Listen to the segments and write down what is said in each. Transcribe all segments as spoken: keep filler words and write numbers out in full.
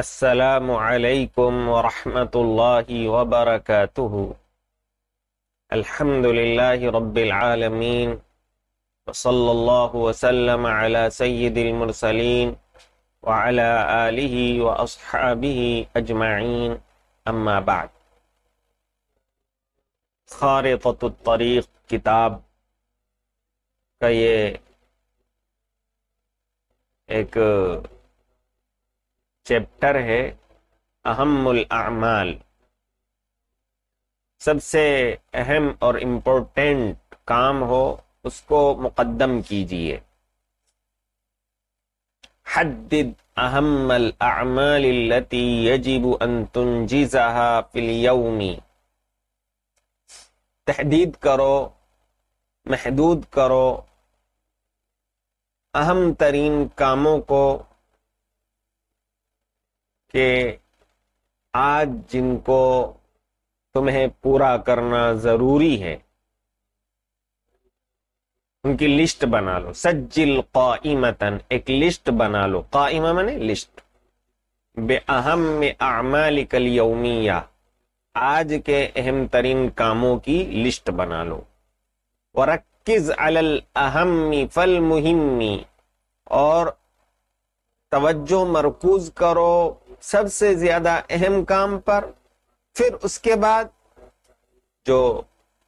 अस्सलामु अलैकुम व रहमतुल्लाहि व बरकातुहू। अल्हम्दुलिल्लाहि रब्बिल आलमीन व सल्लल्लाहु व सल्लम अला सय्यिदिल मुरसलीन व अला आलिही व अस्हाबिही अजमाइन, अम्मा बाद। खारिततुत तरीक़ किताब का ये एक चैप्टर है, अहम्मुल आमाल, सबसे अहम और इम्पोर्टेंट काम हो उसको मुकद्दम कीजिए। हद्दिद अहम्मल आमाल लती यजिबु अन तुंजिज़हा फिल यौमी, तहदीद करो, महदूद करो अहम तरीन कामों को कि आज जिनको तुम्हें पूरा करना ज़रूरी है, उनकी लिस्ट बना लो। सज्जिल काइमतन, एक लिस्ट बना लो। काइमा माने लिस्ट। बे अहम में आमालिकल यौमिया, आज के अहम तरीन कामों की लिस्ट बना लो। वरक्किज़ अलल अहम्मी फल मुहिम्मी, और तवज्जो मरकूज करो सबसे ज्यादा अहम काम पर, फिर उसके बाद जो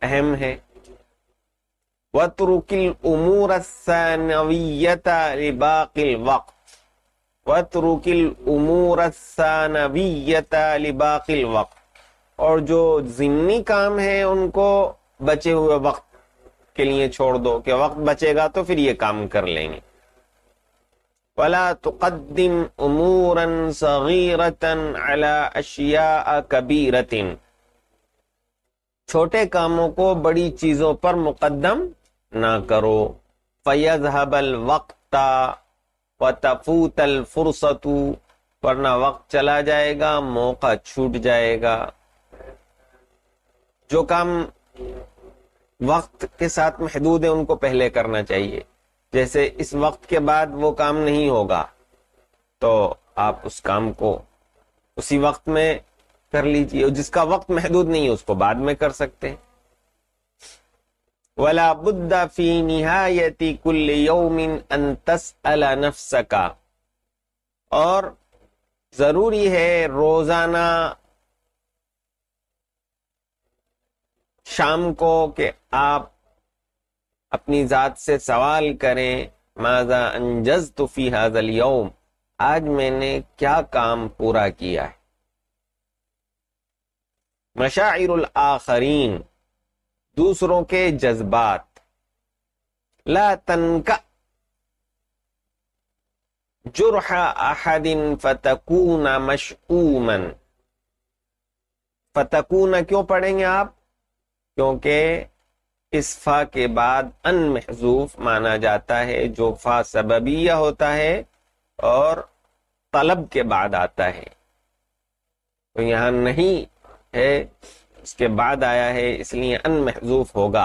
अहम है। वतरुकिल उमूर सानवियता लिबाकिल वक्त, वतरुकिल उमूर सानवियता लिबाकिल वक्त, और जो जिम्मी काम है उनको बचे हुए वक्त के लिए छोड़ दो कि वक्त बचेगा तो फिर ये काम कर लेंगे। वला तुक़द्दिम उमूरन सगीरतन अला अशिया कबीरतिन, छोटे कामों को बड़ी चीजों पर मुक़द्दम ना करो। फ़यज़हबल वक्ता व तफ़ूतल फ़ुर्सतु, वरना वक्त चला जाएगा, मौका छूट जाएगा। जो काम वक्त के साथ महदूद है उनको पहले करना चाहिए, जैसे इस वक्त के बाद वो काम नहीं होगा तो आप उस काम को उसी वक्त में कर लीजिए, और जिसका वक्त महदूद नहीं है उसको बाद में कर सकते हैं। वला बुद्दा फी निहायति कुल्लि यौमिन अन तस्अला नफ्सका, और जरूरी है रोजाना शाम को कि आप अपनी ज़ात से सवाल करें, माज़ा अंजज़तु फ़ी हाज़ल यौम, आज मैंने क्या काम पूरा किया है। मशाइरुल आखरीन, दूसरों के जज्बात। ला तनका जुरहा अहदिन फतकूना मशऊमन, फतकूना क्यों पढ़ेंगे आप? क्योंकि इस फा के बाद अन महजूफ माना जाता है, जो फा सबबिया होता है और तलब के बाद आता है, तो यहाँ नहीं है, उसके बाद आया है, इसलिए अन महजूफ होगा।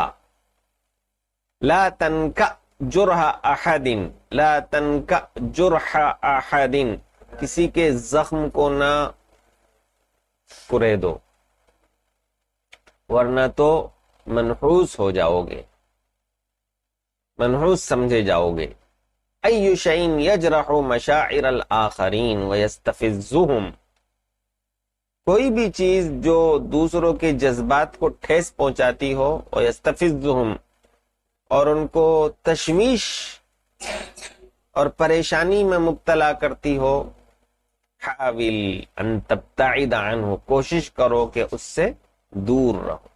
ला तनका जुरहा अहदिन, ला तनका जुरहा अहदिन, किसी के जख्म को ना कुरे दो वरना तो मनहूस हो जाओगे, मनहूस समझे जाओगे। अय्यु शैइन यजरहु मशाइरल आखरीन व यस्तफिज़ुहुम, कोई भी चीज जो दूसरों के जज्बात को ठेस पहुंचाती हो, व यस्तफिज़ुहुम, और उनको तशवीश और परेशानी में मुब्तला करती हो। हाविल अन तब्ताइद अन्हु, कोशिश करो कि उससे दूर रहो।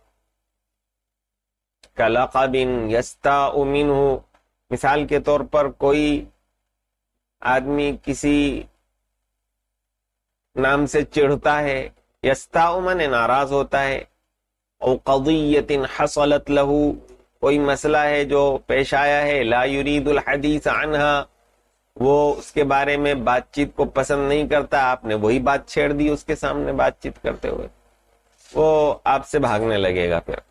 कलक़बिन यस्ताउ मिन्हु, मिसाल के तौर पर कोई आदमी किसी नाम से चिढ़ता है, यस्ताउ माने नाराज होता है। औ क़ज़ियतिन हसलत लहू, कोई मसला है जो पेश आया है, ला युरीदुल हदीस अन्हा, वो उसके बारे में बातचीत को पसंद नहीं करता, आपने वही बात छेड़ दी उसके सामने बातचीत करते हुए, वो आपसे भागने लगेगा। फिर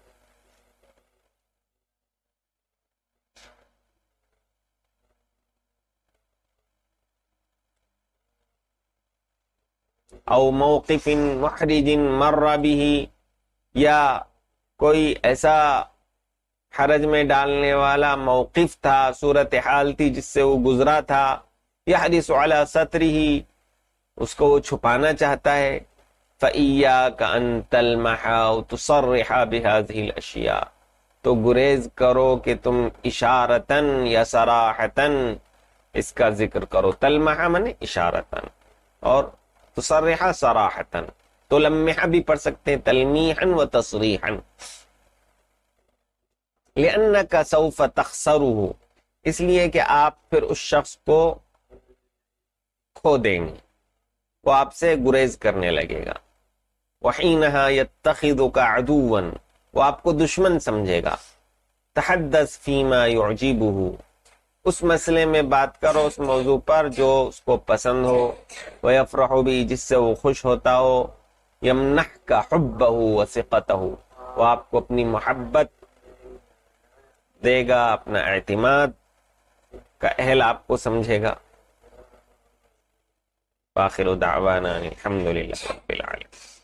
औ मौक़िफ़िन महरिजिन मर्रा बिही, या कोई ऐसा हरज में डालने वाला मौक़िफ़ था, सूरत हाल थी जिससे वो गुजरा था, यहरिसु अला सत्रिही, उसको वो छुपाना चाहता है। फ़इय्याक अन तलमहा व तुसर्रिहा बिहाज़िहिल अशिया, तो गुरेज करो कि तुम इशारतन या सराहतन इसका जिक्र करो। तलमहा माने इशारतन और तुसर्रिहा सराहतन। तो लम्हा भी पढ़ सकते हैं तलमीहन व तसरीहन। लिअन्नका सौफ़ तख़सरुहु, इसलिए कि आप फिर उस शख्स को खो देंगे, वो आपसे गुरेज करने लगेगा। वहीनहा यत्तखिदुका अदुवन, वो आपको दुश्मन समझेगा। तहद्दस फीमा युअजीबुहु, उस मसले में बात करो उस मौजू पर जो उसको पसंद हो। व यफ़रहु भी, जिससे वो खुश होता हो। यमनहका हुब्बहु व सिक़तहु, वो आपको अपनी मोहब्बत देगा, अपना एतिमाद का अहल आपको समझेगा। आखिर दावाना अल्हम्दुलिल्लाह रब्बिल आलमीन।